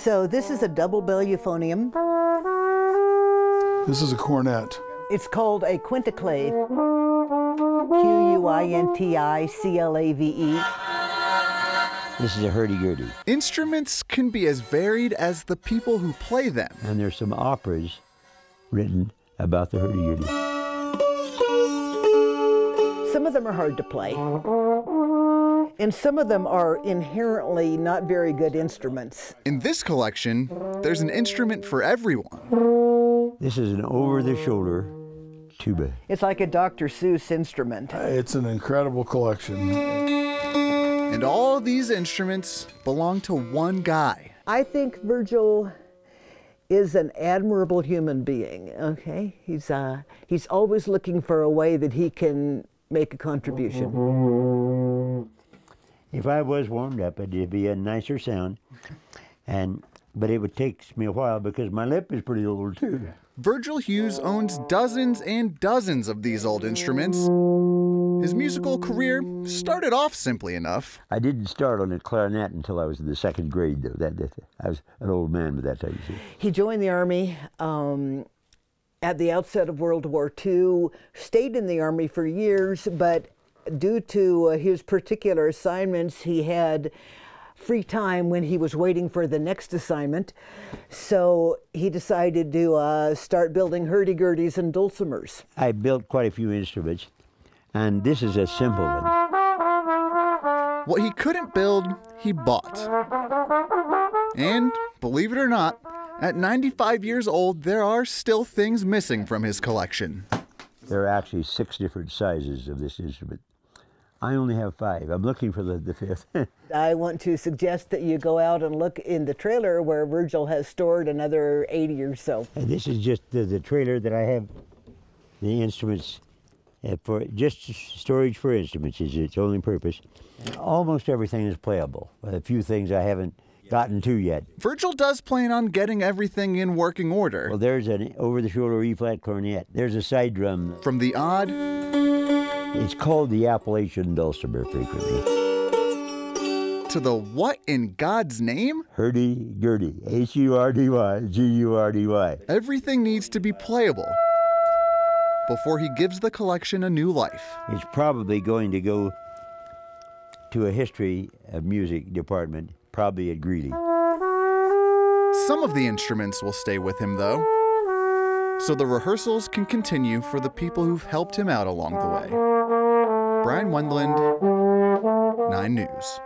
So this is a double-bell euphonium. This is a cornet. It's called a quinticlave. Q-U-I-N-T-I-C-L-A-V-E. This is a hurdy-gurdy. Instruments can be as varied as the people who play them. And there's some operas written about the hurdy-gurdy. Some of them are hard to play. And some of them are inherently not very good instruments. In this collection, there's an instrument for everyone. This is an over-the-shoulder tuba. It's like a Dr. Seuss instrument. It's an incredible collection. And all these instruments belong to one guy. I think Virgil is an admirable human being, okay? He's always looking for a way that he can make a contribution. If I was warmed up, it'd be a nicer sound, but it would take me a while because my lip is pretty old too. Virgil Hughes owns dozens and dozens of these old instruments. His musical career started off simply enough. I didn't start on a clarinet until I was in the second grade, though. I was an old man by that time, you see. He joined the Army at the outset of World War II, stayed in the Army for years, but due to his particular assignments, he had free time when he was waiting for the next assignment. So he decided to start building hurdy-gurdies and dulcimers. I built quite a few instruments, and this is a simple one. What he couldn't build, he bought. And believe it or not, at 95 years old, there are still things missing from his collection. There are actually 6 different sizes of this instrument. I only have 5. I'm looking for the 5th. I want to suggest that you go out and look in the trailer where Virgil has stored another 80 or so. And this is just the trailer that I have the instruments for, just storage for instruments is its only purpose. And almost everything is playable, but a few things I haven't gotten to yet. Virgil does plan on getting everything in working order. Well, there's an over-the-shoulder E-flat cornet. There's a side drum. From the odd. It's called the Appalachian dulcimer frequently. To the what in God's name? Hurdy-gurdy. H-U-R-D-Y, G-U-R-D-Y. Everything needs to be playable before he gives the collection a new life. It's probably going to go to a history of music department, probably at Greeley. Some of the instruments will stay with him, though, so the rehearsals can continue for the people who've helped him out along the way. Brian Wendland, 9 News.